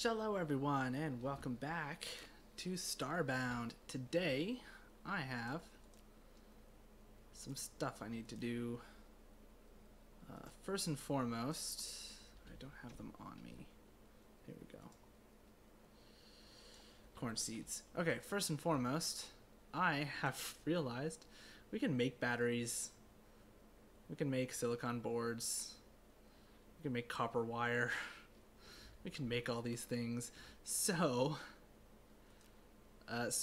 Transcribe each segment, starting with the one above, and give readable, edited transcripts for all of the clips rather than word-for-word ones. Hello everyone and welcome back to Starbound. Today I have some stuff I need to do. First and foremost, I don't have them on me. Here we go. Corn seeds. Okay, first and foremost, I have realized we can make batteries, we can make silicon boards, we can make copper wire. We can make all these things, so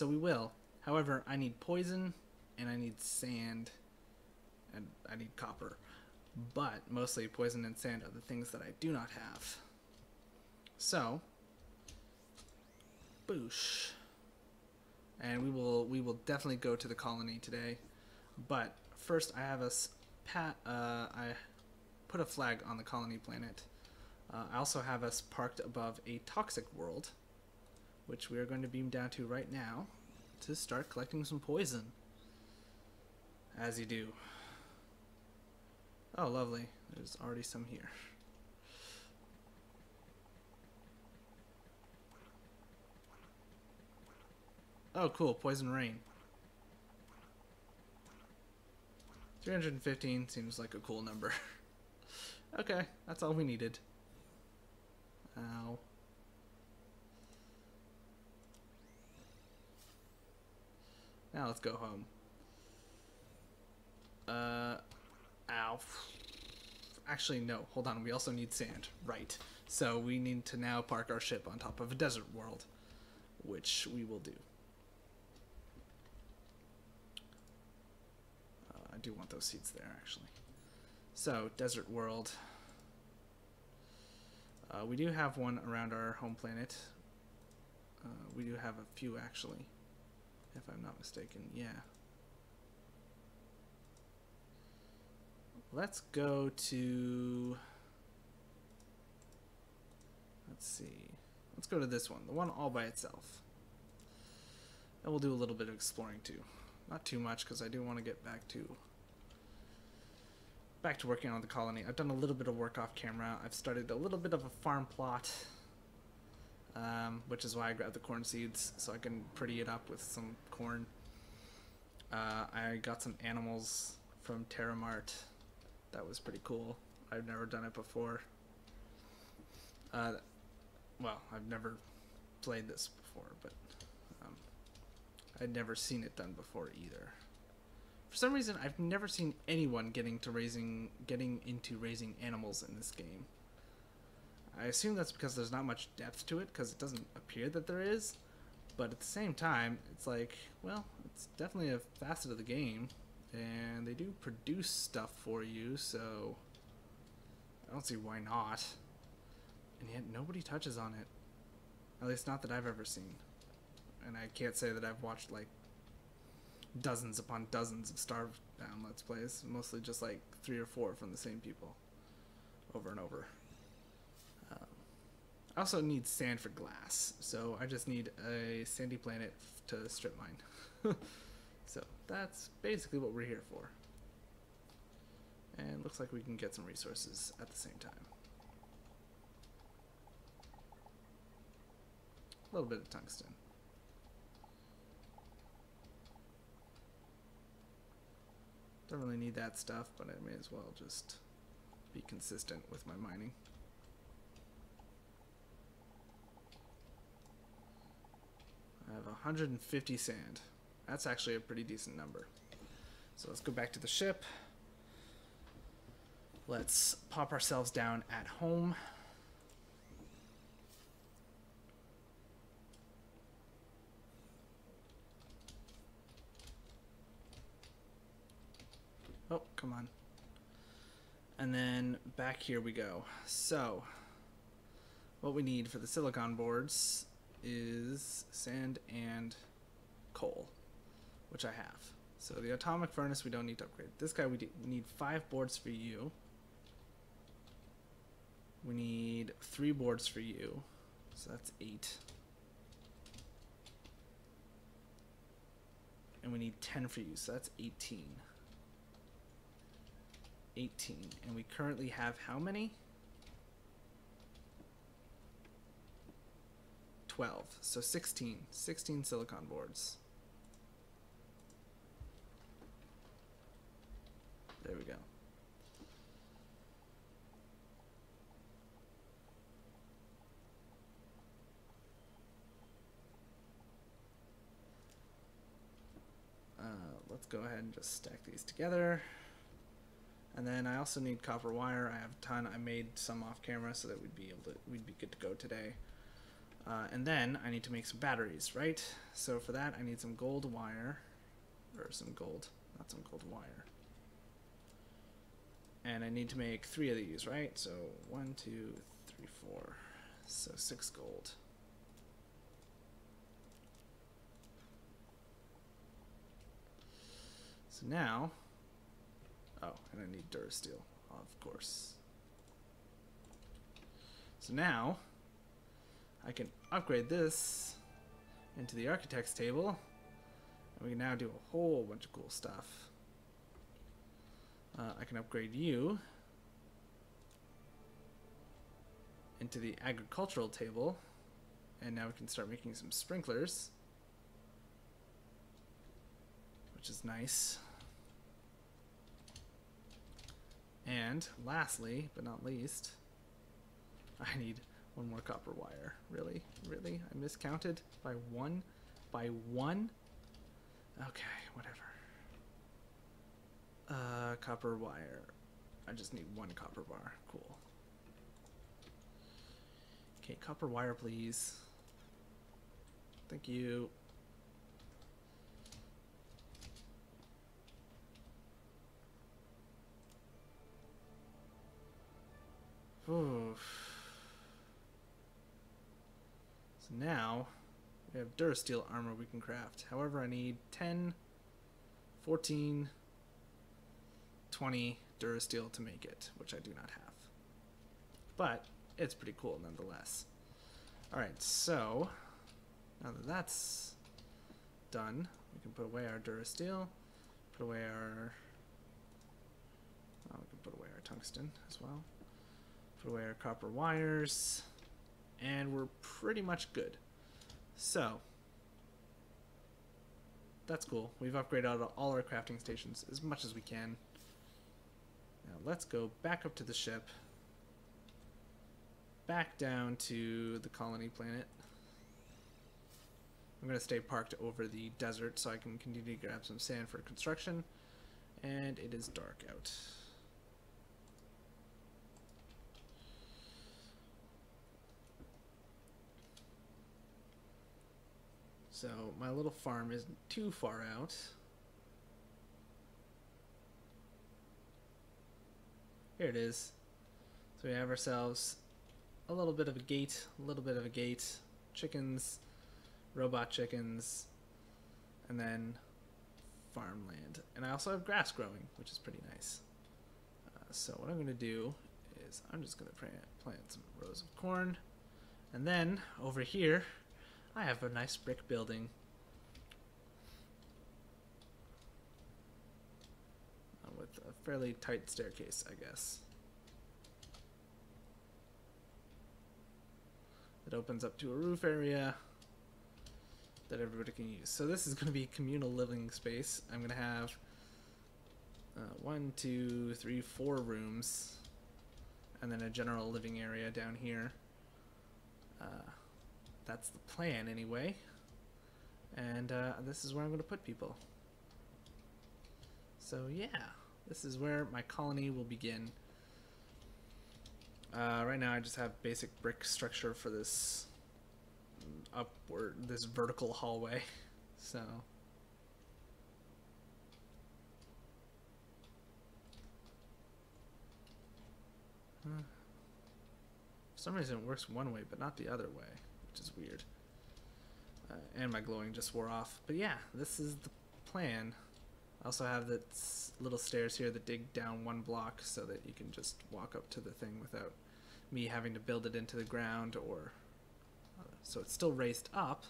we will. However, I need poison, and I need sand, and I need copper. But mostly poison and sand are the things that I do not have. So, boosh. And we will definitely go to the colony today. But first, I have I put a flag on the colony planet. I also have us parked above a toxic world, which we are going to beam down to right now to start collecting some poison. As you do. Oh, lovely. There's already some here. Oh, cool. Poison rain. 315 seems like a cool number. Okay, that's all we needed. Ow. Now let's go home. Ow. Actually, no. Hold on. We also need sand. Right. So we need to now park our ship on top of a desert world, which we will do. I do want those seats there, actually. So, desert world. We do have one around our home planet. We do have a few, actually, if I'm not mistaken. Yeah. Let's go to... Let's see. Let's go to this one. The one all by itself. And we'll do a little bit of exploring, too. Not too much, because I do want to get back to working on the colony. I've done a little bit of work off camera. I've started a little bit of a farm plot, which is why I grabbed the corn seeds, so I can pretty it up with some corn. I got some animals from Terramart. That was pretty cool. I've never done it before. Well, I've never played this before, but I'd never seen it done before either. For some reason, I've never seen anyone getting into raising animals in this game. I assume that's because there's not much depth to it, because it doesn't appear that there is. But at the same time, it's like, well, it's definitely a facet of the game, and they do produce stuff for you, so I don't see why not. And yet nobody touches on it. At least not that I've ever seen. And I can't say that I've watched, like, dozens upon dozens of Starbound Let's Plays, mostly just like 3 or 4 from the same people over and over. I also need sand for glass, so I just need a sandy planet to strip mine. So that's basically what we're here for. And looks like we can get some resources at the same time. A little bit of tungsten. Don't really need that stuff, but I may as well just be consistent with my mining. I have 150 sand. That's actually a pretty decent number. So let's go back to the ship. Let's pop ourselves down at home. Oh, come on. And then back here we go. So, what we need for the silicon boards is sand and coal, which I have. So the atomic furnace we don't need to upgrade. This guy we need 5 boards for you. We need 3 boards for you. So that's 8. And we need 10 for you, so that's 18. 18, and we currently have how many? 12, so 16 silicon boards. There we go. Let's go ahead and just stack these together. And then I also need copper wire. I have a ton. I made some off camera so that we'd be good to go today. And then I need to make some batteries, right? So for that I need some gold wire, or some gold, not some gold wire. And I need to make 3 of these, right? So 1, 2, 3, 4. So 6 gold. So now, oh, and I need Durasteel, of course. So now, I can upgrade this into the Architects table, and we can now do a whole bunch of cool stuff. I can upgrade you into the Agricultural table, and now we can start making some sprinklers, which is nice. And lastly, but not least, I need 1 more copper wire. Really? Really? I miscounted by 1? By 1? Okay, whatever. Copper wire. I just need 1 copper bar. Cool. Okay, copper wire, please. Thank you. Oof. So now we have Durasteel armor we can craft. However, I need 10, 14, 20 Durasteel to make it, which I do not have. But it's pretty cool nonetheless. Alright, so now that that's done, we can put away our Durasteel, put away our... Oh, we can put away our tungsten as well. Put away our copper wires, and we're pretty much good. So that's cool. We've upgraded all our crafting stations as much as we can. Now let's go back up to the ship, back down to the colony planet. I'm gonna stay parked over the desert so I can continue to grab some sand for construction, and it is dark out. So my little farm isn't too far out. Here it is. So we have ourselves a little bit of a gate, chickens, robot chickens, and then farmland. And I also have grass growing, which is pretty nice. So what I'm going to do is I'm just going to plant some rows of corn. And then over here, I have a nice brick building. With a fairly tight staircase, I guess. It opens up to a roof area that everybody can use. So this is going to be communal living space. I'm going to have 1, 2, 3, 4 rooms, and then a general living area down here. That's the plan anyway, and this is where I'm going to put people. So yeah, this is where my colony will begin. Right now I just have basic brick structure for this this vertical hallway. So for some reason it works one way but not the other way, which is weird. And my glowing just wore off. But yeah, this is the plan. I also have this little stairs here that dig down 1 block so that you can just walk up to the thing without me having to build it into the ground, or so it's still raised up,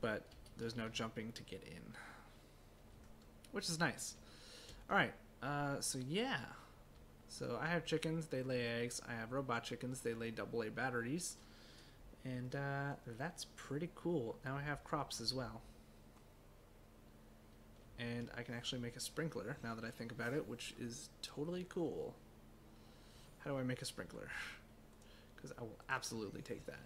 but there's no jumping to get in, which is nice. Alright, so yeah, so I have chickens, they lay eggs. I have robot chickens, they lay AA batteries. And that's pretty cool. Now I have crops as well. And I can actually make a sprinkler, now that I think about it, which is totally cool. How do I make a sprinkler? Because I will absolutely take that.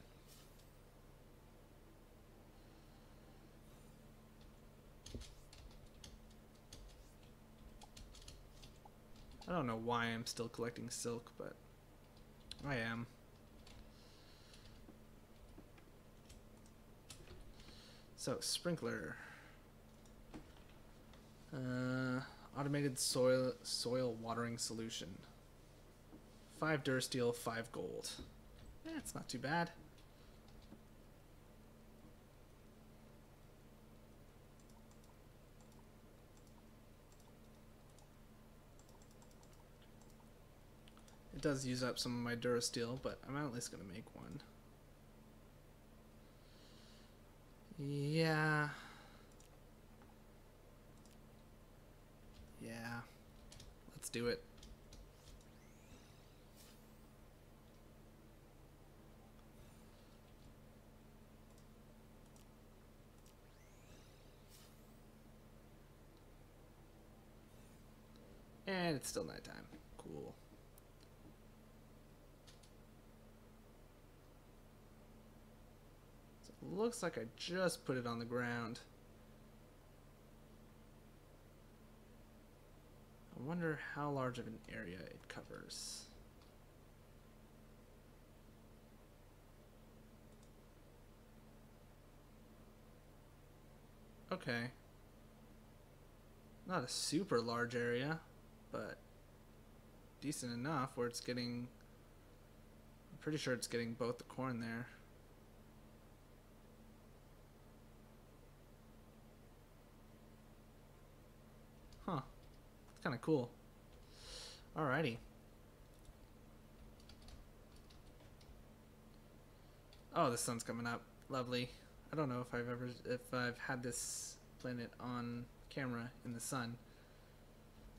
I don't know why I'm still collecting silk, but I am. So, sprinkler. Automated soil watering solution. 5 durasteel, 5 gold. That's not too bad. It does use up some of my durasteel, but I'm at least going to make one. Yeah. Yeah. Let's do it. And it's still nighttime. Cool. So it looks like I just put it on the ground. I wonder how large of an area it covers. Okay. Not a super large area, but decent enough where it's getting, I'm pretty sure it's getting both the corn there. Huh. It's kind of cool. Alrighty. Oh, the sun's coming up. Lovely. I don't know if I've ever, if I've had this planet on camera in the sun.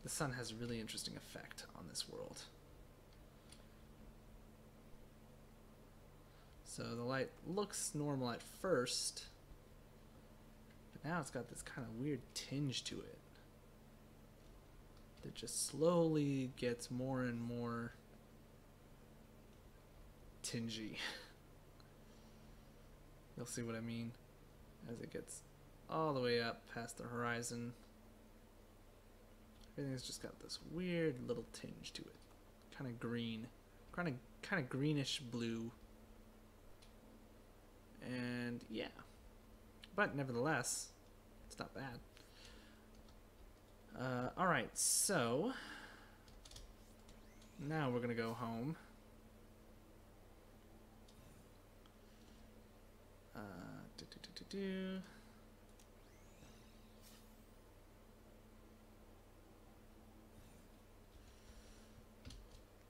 The sun has a really interesting effect on this world. So the light looks normal at first, but now it's got this kind of weird tinge to it that just slowly gets more and more tingy. You'll see what I mean as it gets all the way up past the horizon. Everything's just got this weird little tinge to it. Kind of green. Kind of greenish blue. And yeah. But nevertheless, it's not bad. Alright, so now we're gonna go home.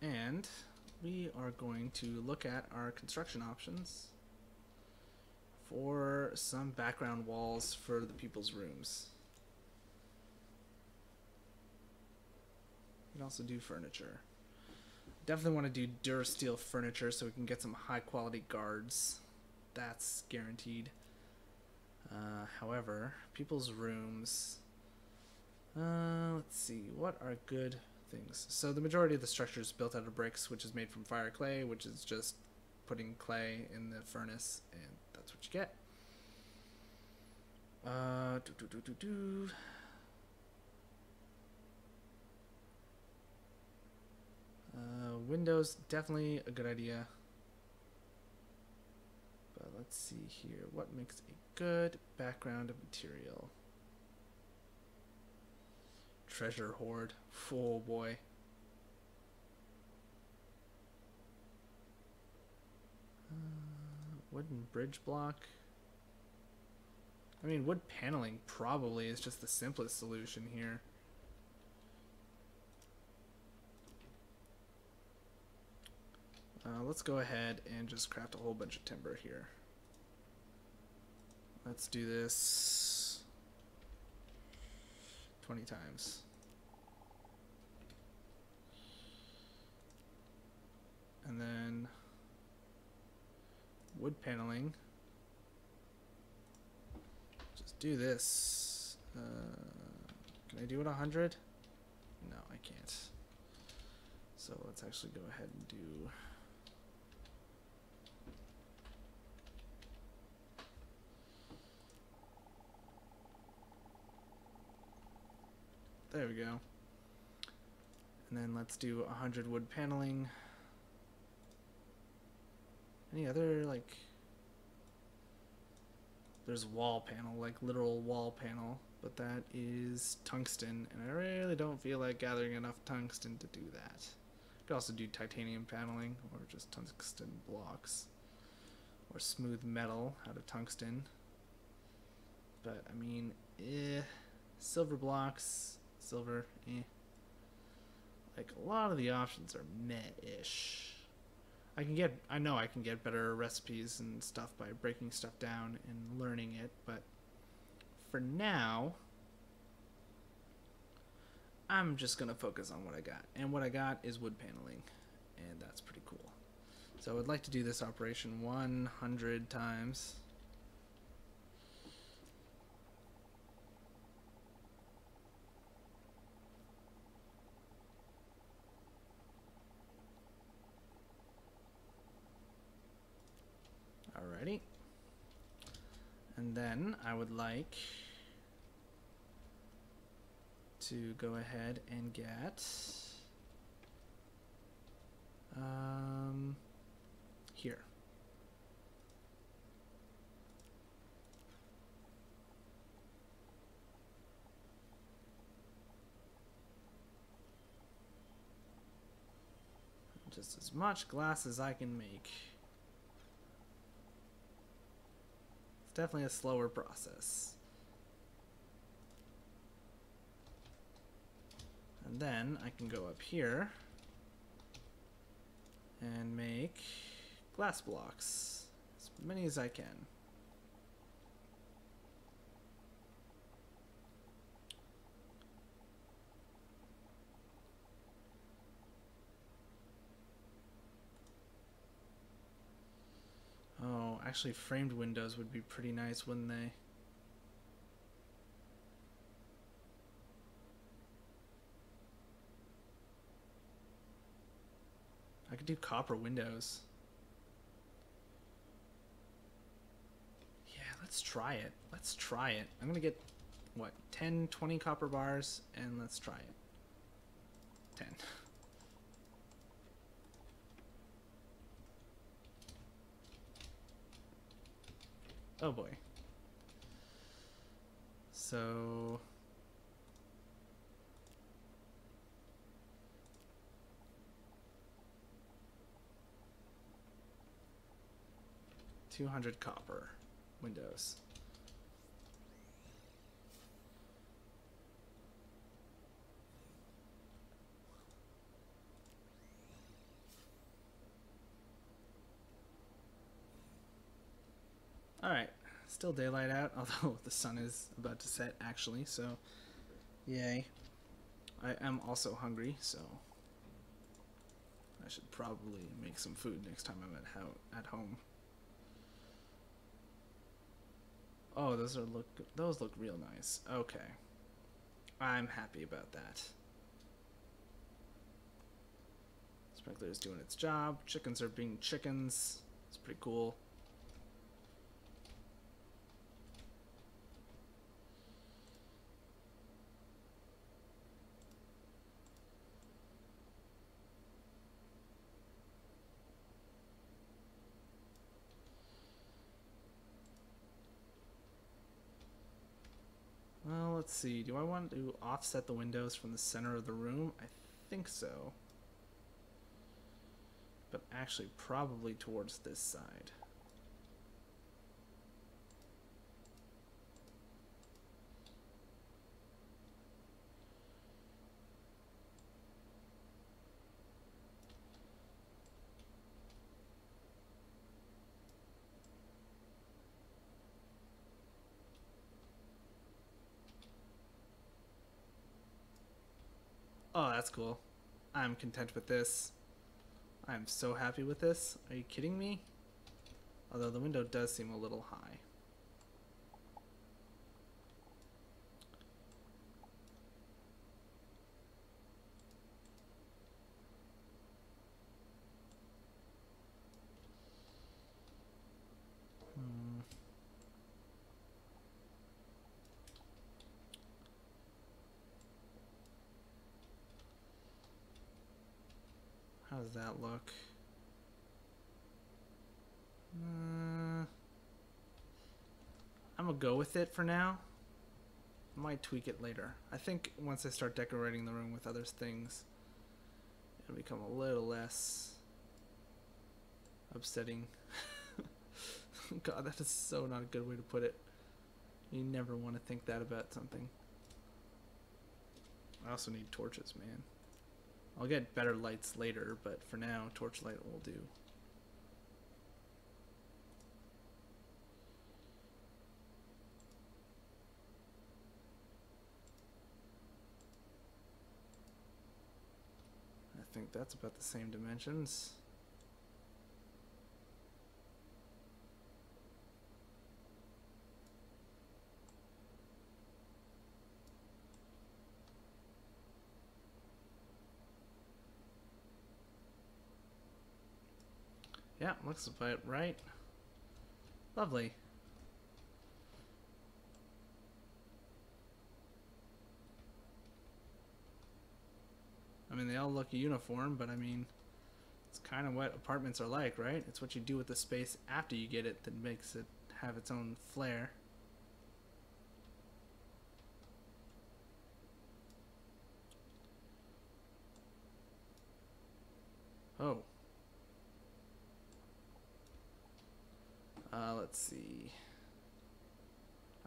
And we are going to look at our construction options for some background walls for the people's rooms. You can also do furniture. Definitely want to do durasteel furniture so we can get some high quality guards. That's guaranteed. However, people's rooms. Let's see, what are good things. So the majority of the structure is built out of bricks, which is made from fire clay, which is just putting clay in the furnace, and that's what you get. Windows, definitely a good idea. But let's see here, what makes a good background of material? Treasure hoard. Oh boy. Wooden bridge block. I mean, wood paneling probably is just the simplest solution here. Let's go ahead and just craft a whole bunch of timber here. Let's do this 20 times. wood paneling. Just do this. Can I do it 100? No, I can't. So let's actually go ahead and do... There we go. And then let's do 100 wood paneling. Any other, like, there's wall panel, like literal wall panel, but that is tungsten, and I really don't feel like gathering enough tungsten to do that. You could also do titanium paneling, or just tungsten blocks, or smooth metal out of tungsten. But I mean, silver blocks. Silver, Like, a lot of the options are meh-ish. I know I can get better recipes and stuff by breaking stuff down and learning it, but for now, I'm just gonna focus on what I got. And what I got is wood paneling, and that's pretty cool. So I would like to do this operation 100 times. Alrighty. And then I would like to go ahead and get here. Just as much glass as I can make. Definitely a slower process. And then I can go up here and make glass blocks, as many as I can. Actually, framed windows would be pretty nice, wouldn't they? I could do copper windows. Yeah, let's try it. Let's try it. I'm gonna get, what, 10, 20 copper bars, and let's try it. 10. Oh boy. So $200 copper windows. All right, still daylight out, although the sun is about to set, actually, so yay. I am also hungry, so I should probably make some food next time I'm at home. Oh, those look real nice. Okay. I'm happy about that. Sprinkler's doing its job. Chickens are being chickens. It's pretty cool. Let's see, do I want to offset the windows from the center of the room? I think so. But actually, probably towards this side. Oh, that's cool. I'm content with this. I'm so happy with this. Are you kidding me? although the window does seem a little high. How does that look? I'm gonna go with it for now. I might tweak it later. I think once I start decorating the room with other things, it'll become a little less upsetting. God, that is so not a good way to put it. You never want to think that about something. I also need torches, man. I'll get better lights later, but for now, torchlight will do. I think that's about the same dimensions. Yeah, looks about right. Lovely. I mean, they all look uniform, but I mean, it's kind of what apartments are like, right? It's what you do with the space after you get it that makes it have its own flair. Oh. Let's see.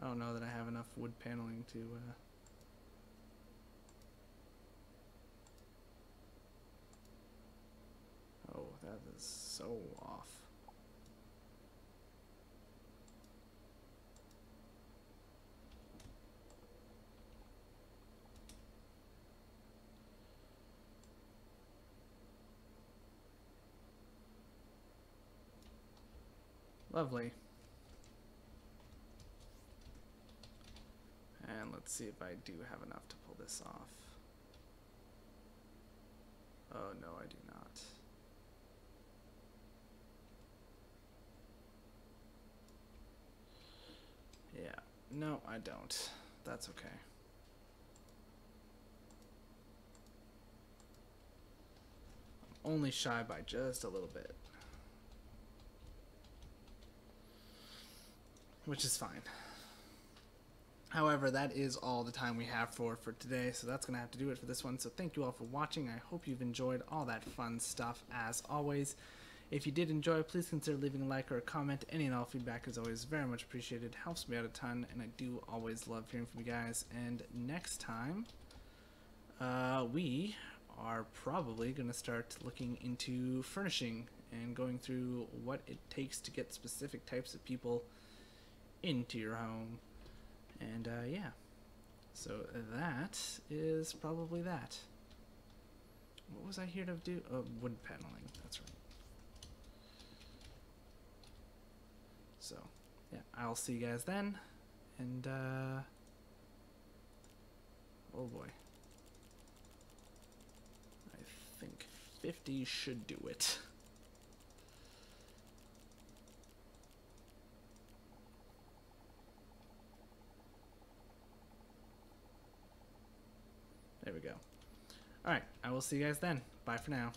I don't know that I have enough wood paneling to Oh, that is so off. Lovely. And let's see if I do have enough to pull this off. Oh, no, I do not. Yeah, no, I don't. That's okay. I'm only shy by just a little bit. Which is fine. However, that is all the time we have for today, so that's going to have to do it for this one. So thank you all for watching. I hope you've enjoyed all that fun stuff as always. If you did enjoy, please consider leaving a like or a comment. Any and all feedback is always very much appreciated. Helps me out a ton, and I do always love hearing from you guys. And next time, we are probably going to start looking into furnishing and going through what it takes to get specific types of people into your home, and yeah, so that is probably that. What was I here to do? Oh, wood paneling, that's right. So yeah, I'll see you guys then, and oh boy, I think 50 should do it. There we go. All right, I will see you guys then. Bye for now.